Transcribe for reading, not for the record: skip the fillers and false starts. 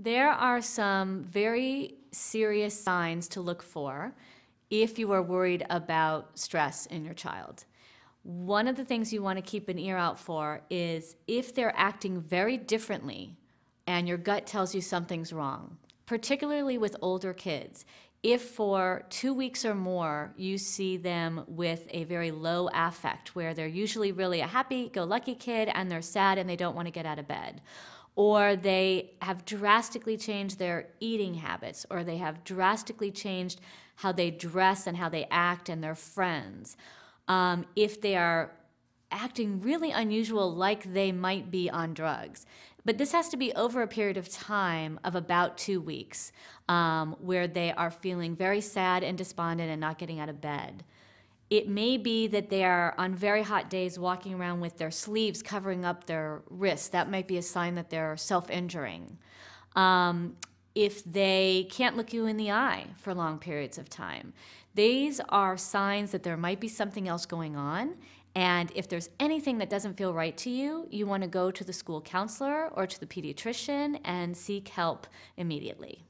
There are some very serious signs to look for if you are worried about stress in your child. One of the things you want to keep an ear out for is if they're acting very differently and your gut tells you something's wrong, particularly with older kids. If for 2 weeks or more you see them with a very low affect where they're usually really a happy-go-lucky kid and they're sad and they don't want to get out of bed, or they have drastically changed their eating habits, or they have drastically changed how they dress and how they act and their friends. If they are acting really unusual, like they might be on drugs. But this has to be over a period of time of about 2 weeks, where they are feeling very sad and despondent and not getting out of bed. It may be that they are, on very hot days, walking around with their sleeves covering up their wrists. That might be a sign that they're self-injuring. If they can't look you in the eye for long periods of time, these are signs that there might be something else going on. And if there's anything that doesn't feel right to you, you want to go to the school counselor or to the pediatrician and seek help immediately.